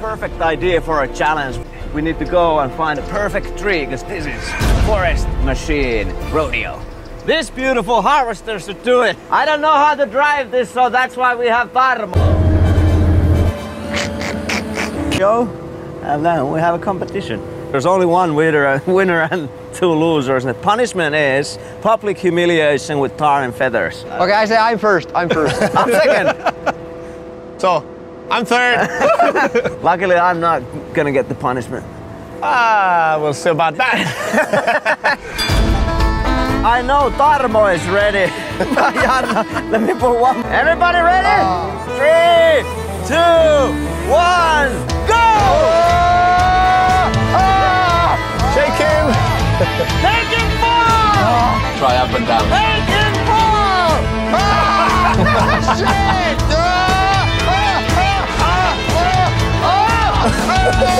Perfect idea for a challenge. We need to go and find a perfect tree, because this is forest machine rodeo. This beautiful harvester should do it. I don't know how to drive this, so that's why we have Tarmo. Go, and then we have a competition. There's only one winner and two losers, and the punishment is public humiliation with tar and feathers. Okay, I say I'm first. I'm second. So, I'm third. Luckily, I'm not gonna get the punishment. Ah, we'll see about that. I know Tarmo is ready. Let me put one. Everybody ready? 3, 2, 1, go! Shake him. Take him fall! Try up and down. Take him fall! Shit! God damn,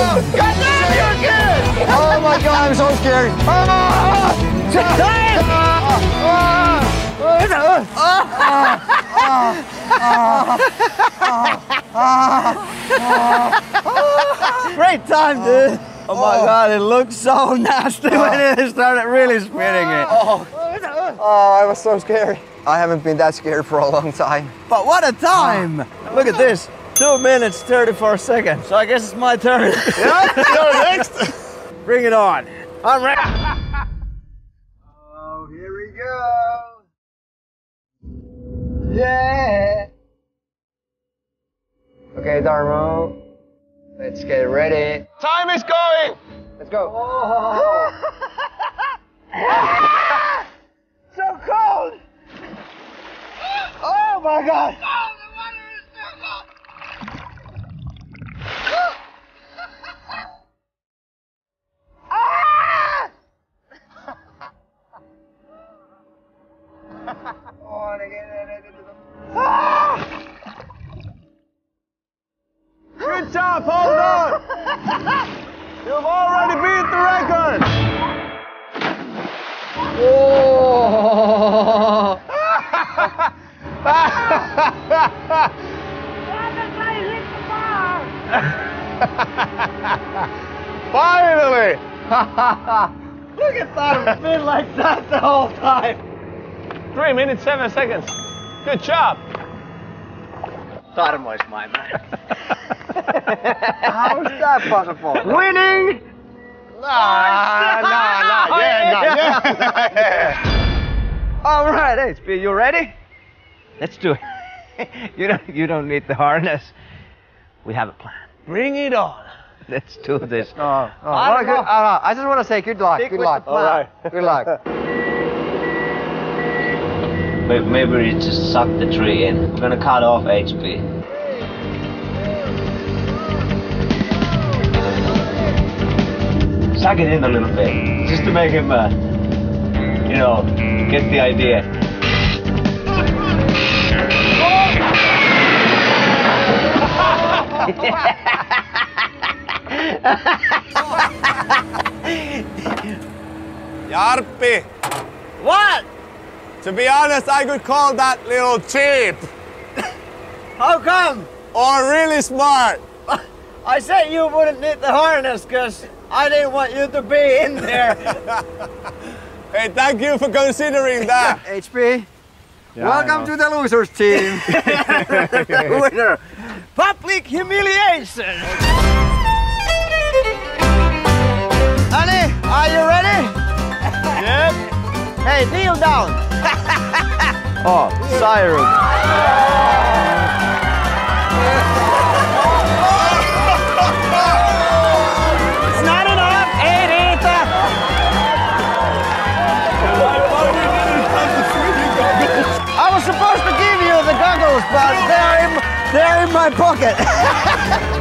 you're good! Oh my God, I'm so scared. Great time, dude. Oh my God, it looked so nasty when it started really spinning it. Oh, I was so scared. I haven't been that scared for a long time. But what a time! Look at this, 2 minutes, 34 seconds. So I guess it's my turn. Yeah, you're next. Bring it on. I'm ready. Yeah! Okay, Tarmo. Let's get ready. Time is going! Let's go. Oh. So cold! Oh my God! Oh, the water is so cold! Good job, hold on! You've already beat the record! Whoa! Finally! Look at that, it's been like that the whole time! 3 minutes, 7 seconds. Good job. Tarmo is my man. How is that possible? Winning! No. All right, HP, you ready? Let's do it. You don't need the harness. We have a plan. Bring it on. Let's do this. I just want to say good luck. Good luck. All right. Good luck. Maybe we just suck the tree in. We're gonna cut off HP. Suck it in a little bit, just to make him, you know, get the idea. Jarppi! What? To be honest, I could call that little cheap. How come? Or really smart. I said you wouldn't need the harness because I didn't want you to be in there. Hey, thank you for considering that. HP, yeah, welcome to the losers team. The winner, public humiliation. Annie, are you ready? Yep. Hey, kneel down. Oh, siren. It's not enough, I was supposed to give you the goggles, but they're in my pocket.